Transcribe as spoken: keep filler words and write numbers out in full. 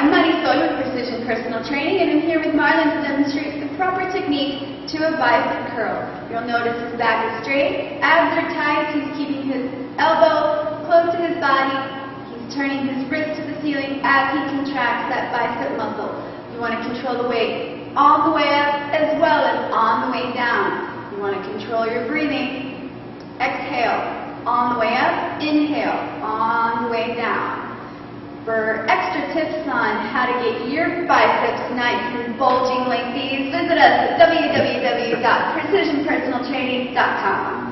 I'm Marisol with Precision Personal Training, and I'm here with Marlon to demonstrate the proper technique to a bicep curl. You'll notice his back is straight, abs are tight, he's keeping his elbow close to his body, he's turning his wrist to the ceiling as he contracts that bicep muscle. You want to control the weight all the way up as well as on the way down. You want to control your breathing. Exhale, on the way up, inhale, on the way down. For extra tips on how to get your biceps nice and bulging like these, visit us at w w w dot precision personal training dot com.